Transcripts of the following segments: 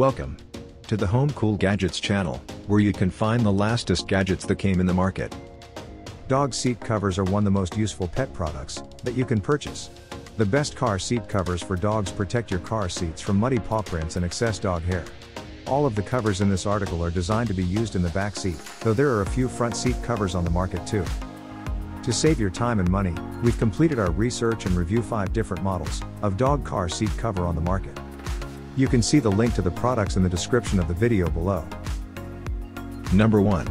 Welcome to the Home Cool Gadgets channel, where you can find the latest gadgets that came in the market. Dog seat covers are one of the most useful pet products that you can purchase. The best car seat covers for dogs protect your car seats from muddy paw prints and excess dog hair. All of the covers in this article are designed to be used in the back seat, though there are a few front seat covers on the market too. To save your time and money, we've completed our research and review 5 different models of dog car seat cover on the market. You can see the link to the products in the description of the video below. Number 1.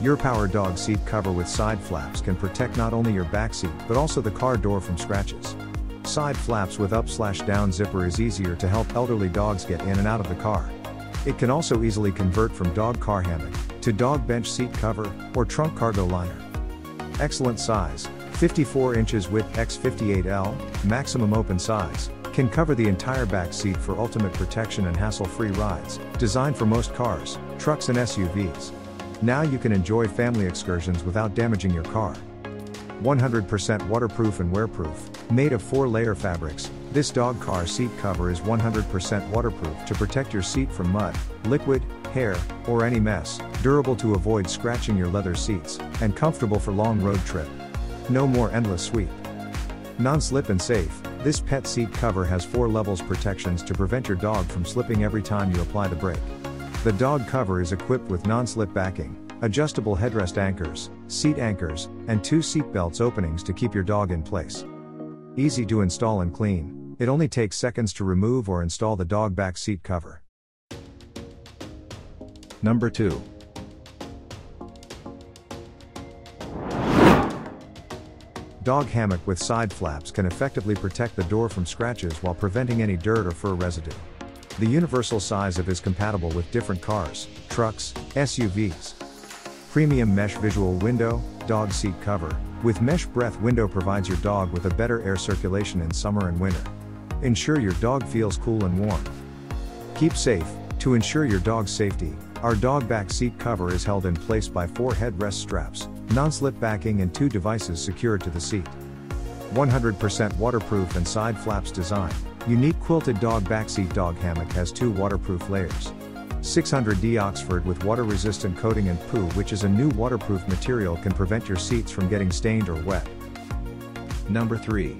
URPOWER dog seat cover with side flaps can protect not only your back seat but also the car door from scratches. Side flaps with up/down zipper is easier to help elderly dogs get in and out of the car. It can also easily convert from dog car hammock to dog bench seat cover or trunk cargo liner. Excellent size, 54 inches width x 58L, maximum open size, can cover the entire back seat for ultimate protection and hassle-free rides, designed for most cars, trucks and SUVs. Now you can enjoy family excursions without damaging your car. 100% waterproof and wearproof, made of 4-layer fabrics, this dog car seat cover is 100% waterproof to protect your seat from mud, liquid, hair, or any mess, durable to avoid scratching your leather seats, and comfortable for long road trip. No more endless sweep. Non-slip and safe, this pet seat cover has 4 levels protections to prevent your dog from slipping every time you apply the brake. The dog cover is equipped with non-slip backing, adjustable headrest anchors, seat anchors, and 2 seat belts openings to keep your dog in place. Easy to install and clean, it only takes seconds to remove or install the dog back seat cover. Number 2. Dog hammock with side flaps can effectively protect the door from scratches while preventing any dirt or fur residue. The universal size of is compatible with different cars, trucks, SUVs. Premium mesh visual window, dog seat cover, with mesh breath window provides your dog with a better air circulation in summer and winter. Ensure your dog feels cool and warm. Keep safe, to ensure your dog's safety, our dog back seat cover is held in place by 4 headrest straps, non-slip backing and 2 devices secured to the seat. 100% waterproof and side flaps design. Unique quilted dog backseat dog hammock has 2 waterproof layers. 600D Oxford with water-resistant coating and poo, which is a new waterproof material, can prevent your seats from getting stained or wet. Number 3.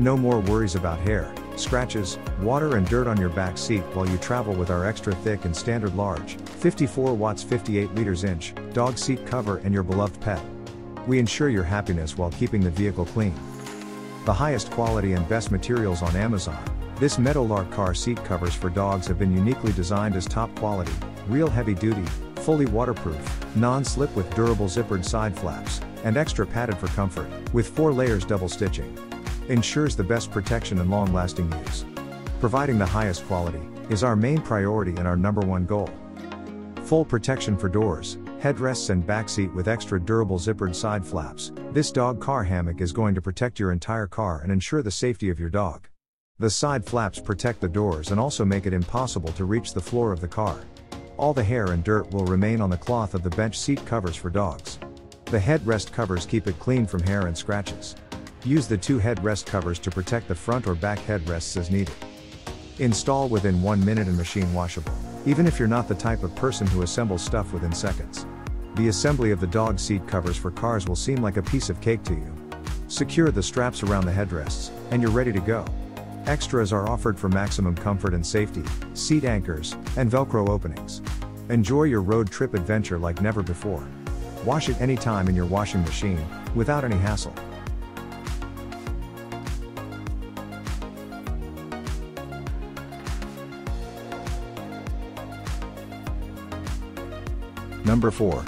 No more worries about hair, scratches, water and dirt on your back seat while you travel with our extra thick and standard large, 54 watts 58 liters inch, dog seat cover and your beloved pet. We ensure your happiness while keeping the vehicle clean. The highest quality and best materials on Amazon, this Meadowlark car seat covers for dogs have been uniquely designed as top quality, real heavy duty, fully waterproof, non-slip with durable zippered side flaps, and extra padded for comfort, with 4 layers double stitching. Ensures the best protection and long-lasting use. Providing the highest quality is our main priority and our #1 goal. Full protection for doors, headrests and backseat with extra durable zippered side flaps, this dog car hammock is going to protect your entire car and ensure the safety of your dog. The side flaps protect the doors and also make it impossible to reach the floor of the car. All the hair and dirt will remain on the cloth of the bench seat covers for dogs. The headrest covers keep it clean from hair and scratches. Use the 2 headrest covers to protect the front or back headrests as needed. Install within 1 minute and machine washable, even if you're not the type of person who assembles stuff within seconds. The assembly of the dog seat covers for cars will seem like a piece of cake to you. Secure the straps around the headrests, and you're ready to go. Extras are offered for maximum comfort and safety, seat anchors, and Velcro openings. Enjoy your road trip adventure like never before. Wash it anytime in your washing machine, without any hassle. Number 4.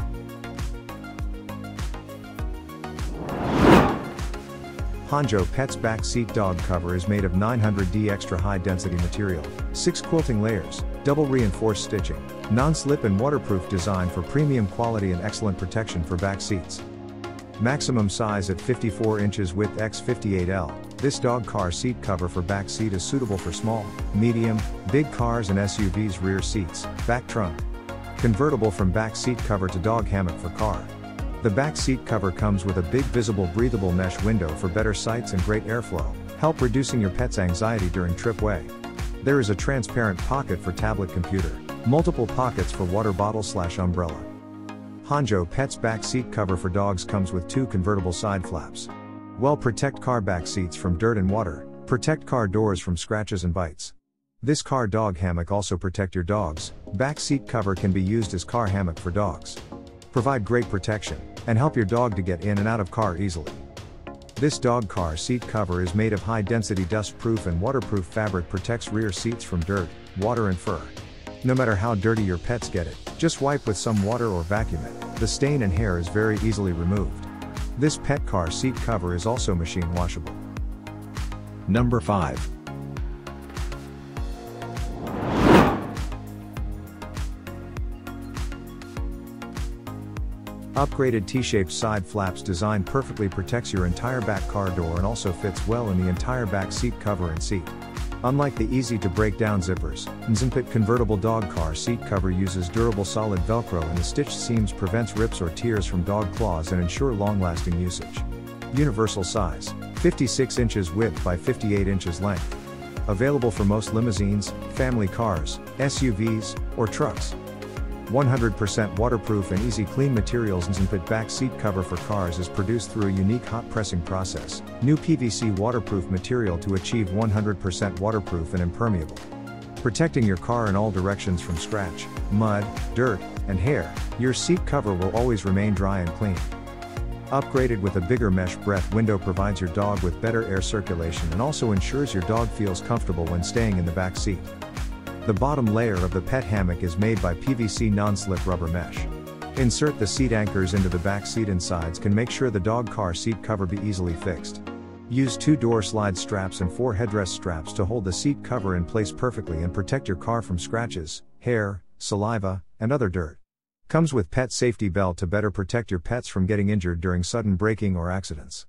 Hanjo Pets back seat dog cover is made of 900D extra high density material, 6 quilting layers, double reinforced stitching, non-slip and waterproof design for premium quality and excellent protection for back seats. Maximum size at 54 inches width x 58L, this dog car seat cover for back seat is suitable for small, medium, big cars and SUVs rear seats, back trunk. Convertible from back seat cover to dog hammock for car. The back seat cover comes with a big visible breathable mesh window for better sights and great airflow, help reducing your pet's anxiety during tripway. There is a transparent pocket for tablet computer, multiple pockets for water bottle/umbrella. Hanjo Pets back seat cover for dogs comes with two convertible side flaps. Well, protect car back seats from dirt and water, protect car doors from scratches and bites. This car dog hammock also protect your dogs. Back seat cover can be used as car hammock for dogs. Provide great protection, and help your dog to get in and out of car easily. This dog car seat cover is made of high density dust-proof and waterproof fabric, protects rear seats from dirt, water and fur. No matter how dirty your pets get it, just wipe with some water or vacuum it, the stain and hair is very easily removed. This pet car seat cover is also machine washable. Number 5. Upgraded T-shaped side flaps design perfectly protects your entire back car door and also fits well in the entire back seat cover and seat. Unlike the easy to break down zippers, Nzonpet convertible dog car seat cover uses durable solid Velcro and the stitched seams prevents rips or tears from dog claws and ensure long lasting usage. Universal size, 56 inches width by 58 inches length. Available for most limousines, family cars, SUVs, or trucks. 100% waterproof and easy clean materials. Nzonpet back seat cover for cars is produced through a unique hot pressing process, new PVC waterproof material to achieve 100% waterproof and impermeable. Protecting your car in all directions from scratch, mud, dirt, and hair, your seat cover will always remain dry and clean. Upgraded with a bigger mesh breadth window provides your dog with better air circulation and also ensures your dog feels comfortable when staying in the back seat. The bottom layer of the pet hammock is made by PVC non-slip rubber mesh. Insert the seat anchors into the back seat and sides can make sure the dog car seat cover be easily fixed. Use 2 door slide straps and 4 headrest straps to hold the seat cover in place perfectly and protect your car from scratches, hair, saliva, and other dirt. Comes with pet safety belt to better protect your pets from getting injured during sudden braking or accidents.